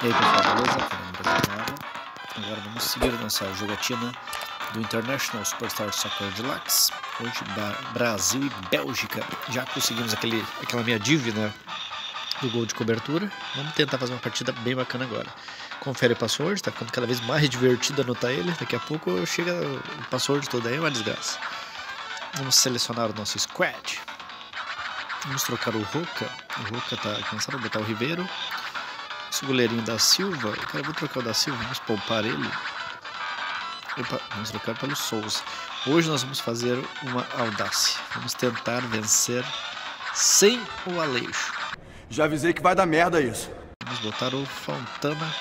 E aí pessoal, beleza? Agora vamos seguir nossa jogatina do International Superstar Soccer Deluxe. Hoje Brasil e Bélgica. Já conseguimos aquela minha dívida do gol de cobertura. Vamos tentar fazer uma partida bem bacana agora. Confere o password, tá ficando cada vez mais divertido anotar ele. Daqui a pouco chega o password todo aí, é uma desgraça. Vamos selecionar o nosso squad. Vamos trocar o Roca. O Roca tá cansado, vou botar o Ribeiro. Esse goleirinho da Silva, cara, eu vou trocar o da Silva, vamos poupar ele. Opa, vamos trocar pelo Souza. Hoje nós vamos fazer uma audácia. Vamos tentar vencer sem o Allejo. Já avisei que vai dar merda isso. Vamos botar o Fontana.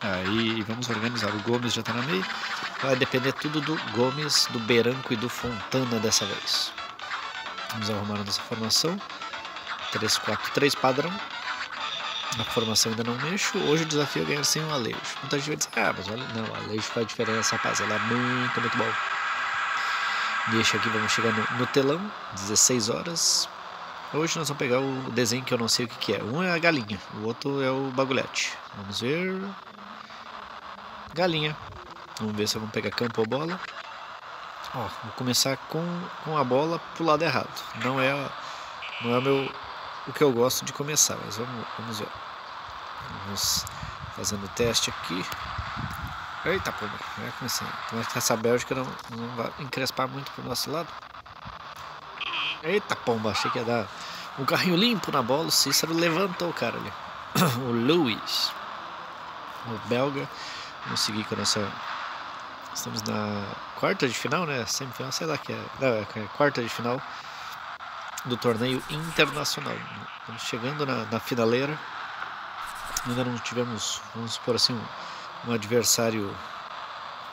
Aí vamos organizar. O Gomes já tá na meia. Vai depender tudo do Gomes, do Beranco e do Fontana dessa vez. Vamos arrumar a nossa formação. 3-4-3 padrão. Na formação ainda não mexo. Hoje o desafio é ganhar sem o Allejo. Muita gente vai dizer, ah, mas olha, não, o Allejo faz diferença, rapaz. Ele é muito bom. Deixa aqui, vamos chegar no telão, 16 horas. Hoje nós vamos pegar o desenho que eu não sei o que é. Um é a galinha, o outro é o bagulhete. Vamos ver. Galinha. Vamos ver se vamos pegar campo ou bola. Ó, vou começar com a bola pro lado errado. Não é o que eu gosto de começar, mas vamos ver. Vamos fazendo o teste aqui. Eita, pô, vai começando. Como é que essa Bélgica não vai encrespar muito pro nosso lado? Eita, pomba, achei que ia dar um carrinho limpo na bola. O Cícero levantou o cara ali. O Luiz, o belga. Vamos seguir com a nossa... Estamos na quarta de final, né? Semifinal, sei lá que é. Não, é quarta de final do torneio internacional. Estamos chegando na finaleira. Ainda não tivemos, vamos supor assim, um adversário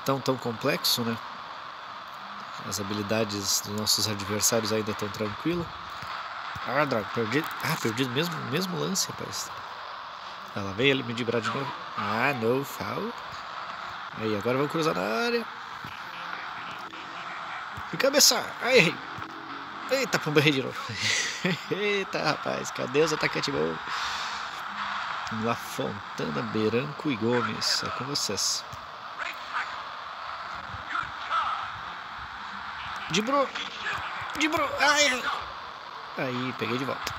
tão complexo, né? As habilidades dos nossos adversários ainda estão tranquilas. Ah, droga, perdi. Ah, perdi mesmo lance, rapaz. Ela veio ele me dibrar de novo. Ah, no foul. Aí, agora vamos cruzar na área. E cabeça. Aí, errei. Eita, pumba, errei de novo. Eita, rapaz, cadê os atacantes bons? Vamos lá, Fontana, Beranco e Gomes. É com vocês. Dibrou. Ai. Aí, peguei de volta.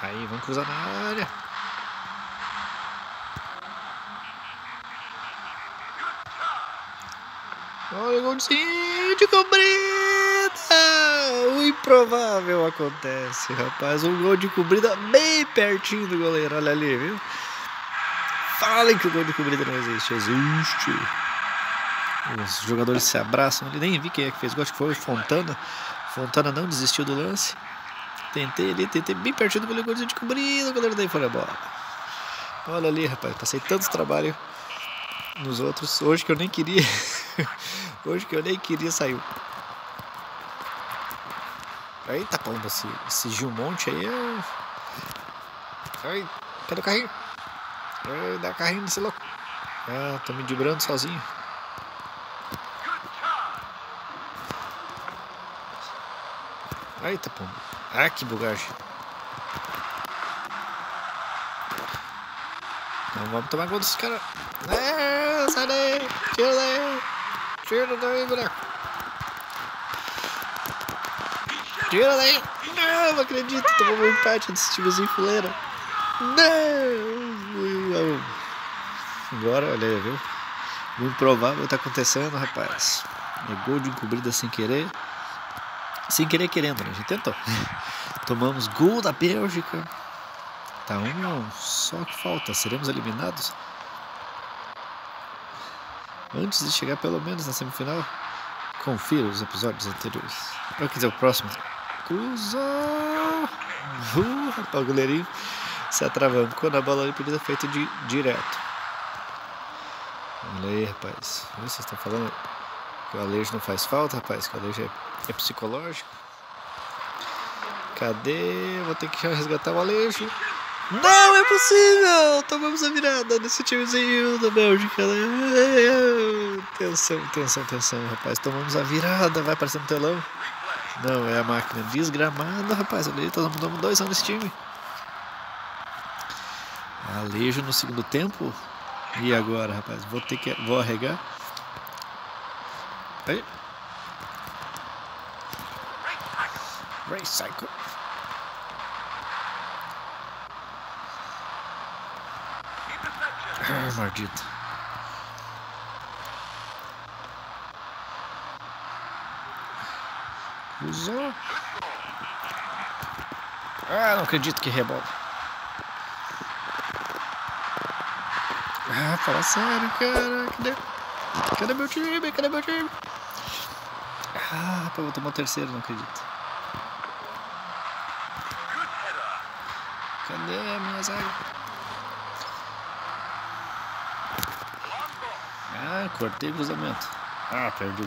Aí, vamos cruzar na área. Olha o golzinho de cobrida. O improvável acontece, rapaz. Um gol de cobrida bem pertinho do goleiro. Olha ali, viu? Falem que o gol de cobrida não existe. Existe. Os jogadores se abraçam. Eu nem vi quem é que fez gol. Acho que foi o Fontana. Fontana não desistiu do lance. Tentei bem pertinho do goleiro de cobrida. O goleiro daí foi a bola. Olha ali, rapaz. Passei tanto trabalho nos outros. Hoje que eu nem queria. Hoje que eu nem queria saiu. Eita, pomba, esse Gilmonte aí é... Ai, cadê o carrinho? Ai, dá carrinho nesse louco. Ah, tô me dibrando sozinho. Eita, pomba. Ah, que bugagem. Não vamos tomar gol desses caras. Ah, sai daí. Tira daí. Tira daí, buraco. Tira daí! Não acredito! Tomou um empate desse timezinho fuleira! Não! Agora, olha aí, viu? O improvável tá acontecendo, rapaz. É gol de encobrida sem querer. Sem querer querendo, né? A gente tentou. Tomamos gol da Bélgica. Tá um só que falta. Seremos eliminados? Antes de chegar pelo menos na semifinal, confira os episódios anteriores. Quer dizer, o próximo... Cruzou! O goleirinho se atravancou na bola ali, podia ter feito direto. Olha aí, rapaz. Vocês estão falando que o Allejo não faz falta, rapaz? Que o Allejo é psicológico? Cadê? Vou ter que resgatar o Allejo. Não é possível! Tomamos a virada desse timezinho da Bélgica. Tensão, rapaz. Tomamos a virada. Vai aparecendo no telão. Não, é a máquina desgramada, rapaz. Ali, nós mudamos 2 anos esse time. Allejo no segundo tempo. E agora, rapaz? Vou arregar. Aí. Recycle. Ah, maldito. Cruzou. Ah, não acredito que rebola. Ah, fala sério, cara. Cadê meu time? Cadê meu time? Ah, rapaz, vou tomar o terceiro, não acredito. Cadê a minha zaga? Ah, cortei o cruzamento. Ah, perdi.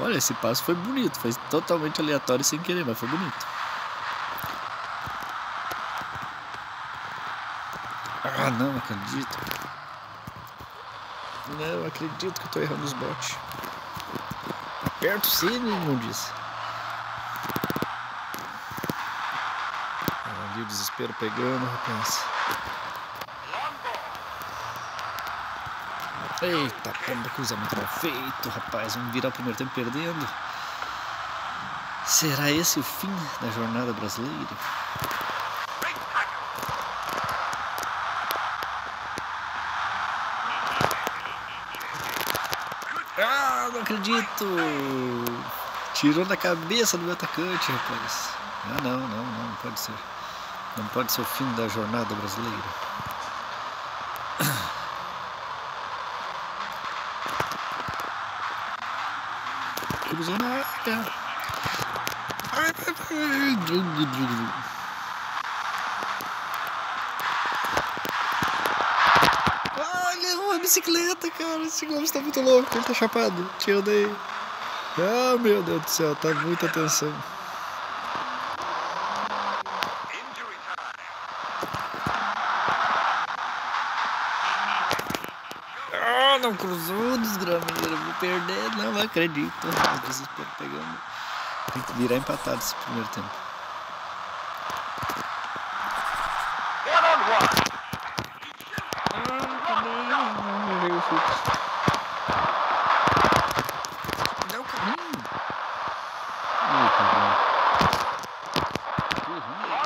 Olha, esse passo foi bonito. Foi totalmente aleatório sem querer, mas foi bonito. Ah, não acredito. Não acredito que eu tô errando os botes. Aperto sim, não disse. Ali o desespero pegando, rapaz. Eita, pomba, cruzamento mal feito, rapaz. Vamos virar o primeiro tempo perdendo. Será esse o fim da jornada brasileira? Ah, não acredito! Tirou da cabeça do meu atacante, rapaz. Ah, não pode ser. Não pode ser o fim da jornada brasileira. Cruzou na área. Olha, uma bicicleta, cara. Esse Gomes tá muito louco, ele tá chapado. Tira daí. Ah, meu Deus do céu, tá muita tensão. Não cruzou, desgrameiro, vou perder, não acredito. Desespero pegando. Tem que virar empatado esse primeiro tempo. Não, carrinho.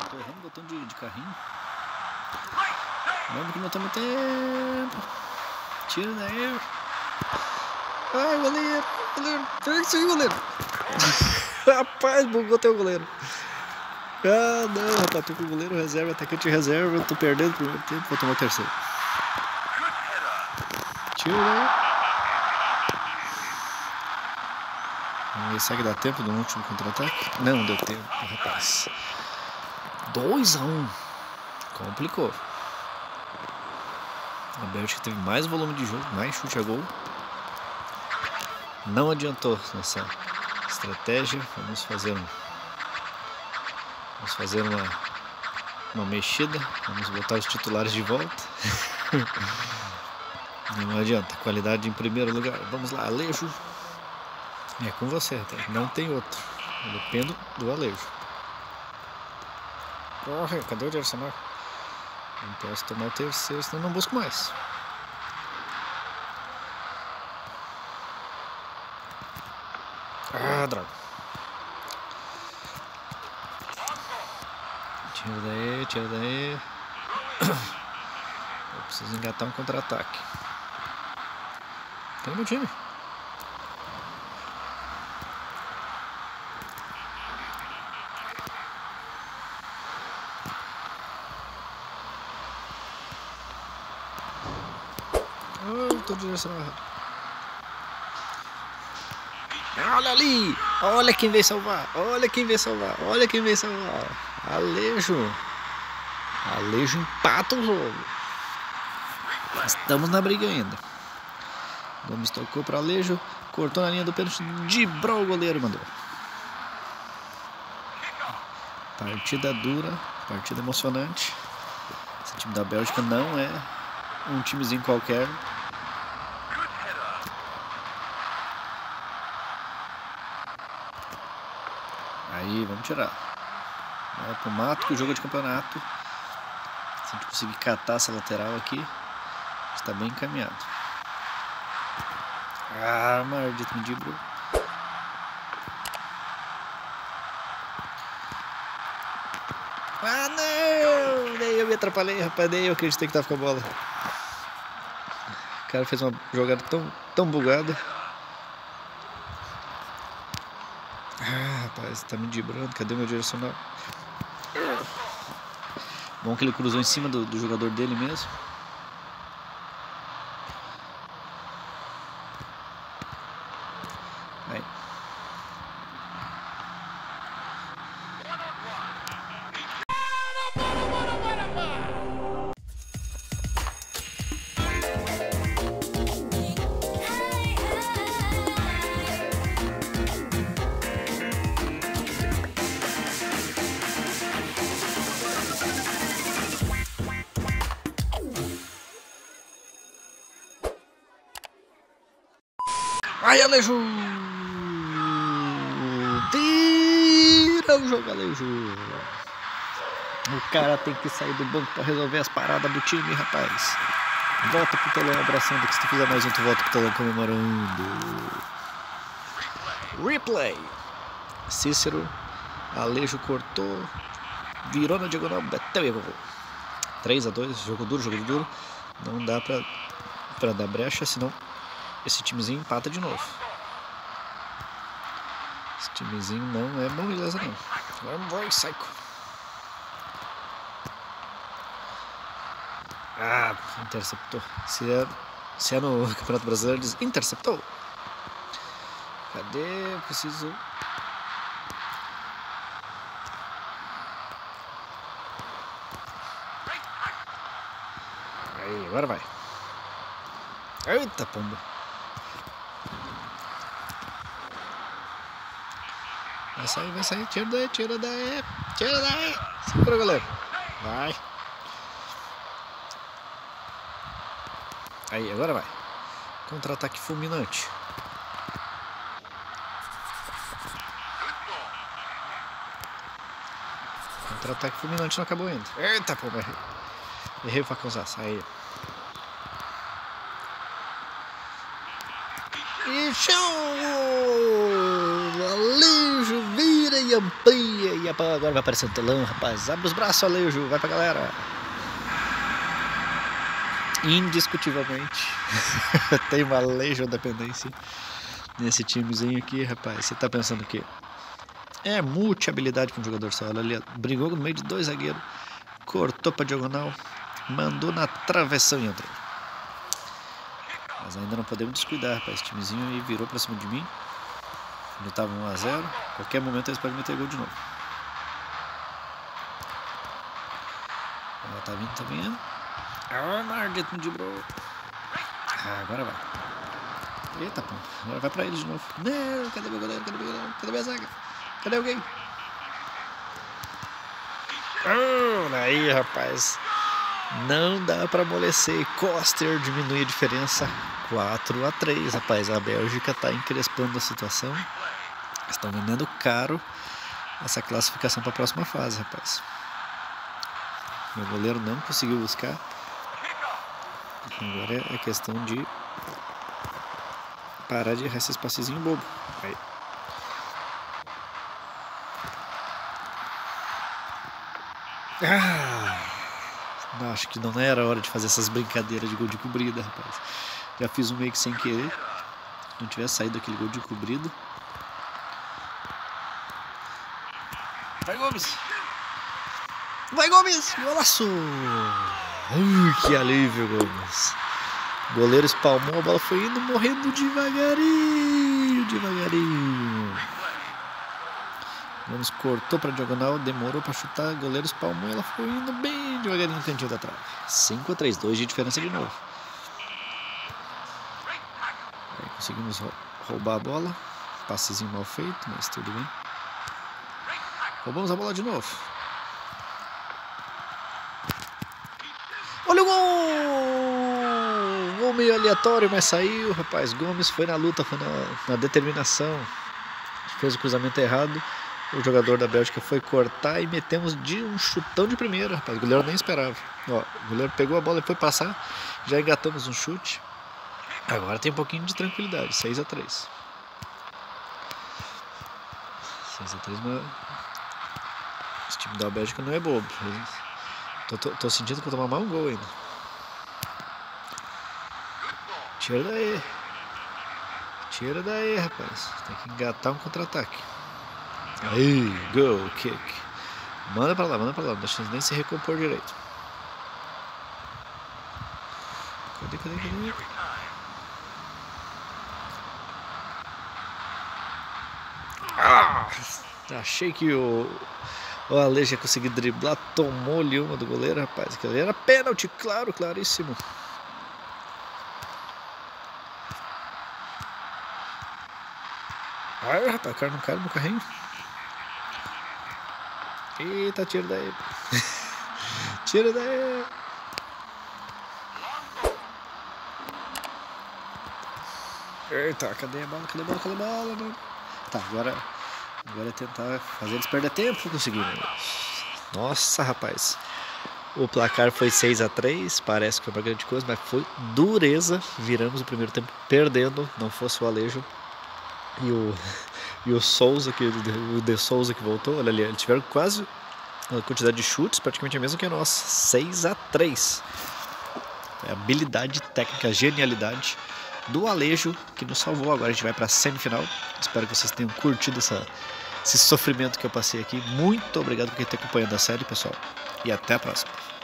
Tô errando o botão de carrinho. Vamos que não estamos tempo. Tira daí. Ai, goleiro, goleiro. Pega isso aí, goleiro. Rapaz, bugou teu goleiro. Ah, não, rapaz. Tô com o goleiro reserva, atacante reserva. Tô perdendo o primeiro tempo, vou tomar o terceiro. Tira daí. Vamos ver, será que dá tempo do último contra-ataque? Não, deu tempo, rapaz. 2-1. Complicou. A Bélgica teve mais volume de jogo, mais chute a gol. Não adiantou nessa estratégia. Vamos fazer uma mexida. Vamos botar os titulares de volta. Não adianta. Qualidade em primeiro lugar. Vamos lá, Allejo. É com você, tá? Não tem outro. Eu dependo do Allejo. Corre, cadê o Arsenal? Não posso tomar o terceiro, senão não busco mais. Ah, droga. Tira daí, tira daí. Eu preciso engatar um contra-ataque. Tem meu time. Olha ali, olha quem veio salvar, olha quem veio salvar, olha quem veio salvar. Allejo. Allejo empata o jogo. Estamos na briga ainda. Gomes tocou para Allejo, cortou na linha do pênalti, dibrou o goleiro e mandou. Partida dura, partida emocionante. Esse time da Bélgica não é um timezinho qualquer. Aí, vamos tirar. Vai pro mato, que o jogo é de campeonato. Se a gente conseguir catar essa lateral aqui, está bem encaminhado. Ah, maldito, me driblou. Ah, não! Daí eu me atrapalhei, rapaz. Daí eu acreditei que tava com a bola. O cara fez uma jogada tão bugada. Ah, rapaz, tá me driblando. Cadê meu direcional? Bom que ele cruzou em cima do jogador dele mesmo. Aí. Ai, Allejo! Tira o jogo, Allejo! O cara tem que sair do banco pra resolver as paradas do time, rapaz. Volta pro telão abraçando, que se tu fizer mais um, tu volta pro telão comemorando. Replay! Cícero, Allejo cortou, virou na diagonal, bateu e gol. 3-2, jogo duro. Não dá pra dar brecha, senão... esse timezinho empata de novo. Esse timezinho não é beleza não. Vamos, vai, psycho. Ah, interceptou. Se é no Campeonato Brasileiro, eles interceptou. Cadê? Eu preciso... aí, agora vai. Eita, pomba. Vai sair, tira daí, segura, galera, vai, aí, agora vai, contra-ataque fulminante, não acabou ainda, eita, pô, errei o facãozaço, aí, e show, Allejo, vira e amplia, e agora vai aparecer o telão, rapaz, abre os braços, Allejo, vai pra galera, indiscutivelmente, tem uma Allejo dependência nesse timezinho aqui, rapaz, você tá pensando o quê? É multi-habilidade pra um jogador só, ele brigou no meio de dois zagueiros, cortou pra diagonal, mandou na travessão e entrou. Mas ainda não podemos descuidar, rapaz. Esse timezinho aí virou pra cima de mim. Já tava 1-0. Qualquer momento eles podem meter gol de novo. Ela tá vindo. Ah, maldito, me driblou. Ah, agora vai. Eita, pô. Agora vai pra ele de novo. Não, cadê meu goleiro? Cadê minha zaga? Cadê alguém? Ah, aí, rapaz. Não dá pra amolecer. Koster diminui a diferença 4-3, rapaz. A Bélgica tá encrespando a situação. Estão vendendo caro essa classificação pra próxima fase, rapaz. Meu goleiro não conseguiu buscar. Agora é questão de parar de errar esse passezinho bobo. Aí. Ah! Não, acho que não era hora de fazer essas brincadeiras de gol de cobrida, rapaz. Já fiz um meio que sem querer. Se não tivesse saído aquele gol de cobrida. Vai, Gomes! Vai, Gomes! Golaço! Que alívio, Gomes! O goleiro espalmou, a bola foi indo, morrendo devagarinho. Gomes cortou pra diagonal, demorou pra chutar, goleiro espalmou e ela foi indo bem devagarinho no cantinho da trave. 5-3, 2 de diferença de novo. Aí conseguimos roubar a bola, passezinho mal feito, mas tudo bem. Roubamos a bola de novo. Olha o gol! Gol meio aleatório, mas saiu, rapaz. Gomes foi na luta, foi na determinação. Fez o cruzamento errado. O jogador da Bélgica foi cortar e metemos de um chutão de primeira, rapaz. O goleiro nem esperava. Ó, o goleiro pegou a bola e foi passar. Já engatamos um chute. Agora tem um pouquinho de tranquilidade. 6 a 3. 6 a 3, mas esse time da Bélgica não é bobo. Tô sentindo que vou tomar mais um gol ainda. Tira daí. Tira daí, rapaz. Tem que engatar um contra-ataque. Aí, gol, kick. Manda pra lá, não deixa nem se recompor direito. Cadê? Ah, achei que o Allejo ia conseguir driblar, tomou-lhe uma do goleiro, rapaz. Aquilo ali era pênalti, claro, claríssimo. Ai, rapaz, o cara não cai no carrinho. Eita, tira daí. Tira daí. Eita, cadê a bola? Cadê a bola? Não. Tá, agora é tentar fazer eles perder tempo. Conseguimos. Nossa, rapaz. O placar foi 6 a 3. Parece que foi uma grande coisa, mas foi dureza. Viramos o primeiro tempo perdendo. Não fosse o Allejo e o Souza, o De Souza que voltou, olha ali, eles tiveram quase a quantidade de chutes, praticamente a mesma que a nossa, 6 a 3. É habilidade técnica, genialidade do Allejo que nos salvou. Agora a gente vai para a semifinal. Espero que vocês tenham curtido esse sofrimento que eu passei aqui. Muito obrigado por ter acompanhado a série, pessoal, e até a próxima.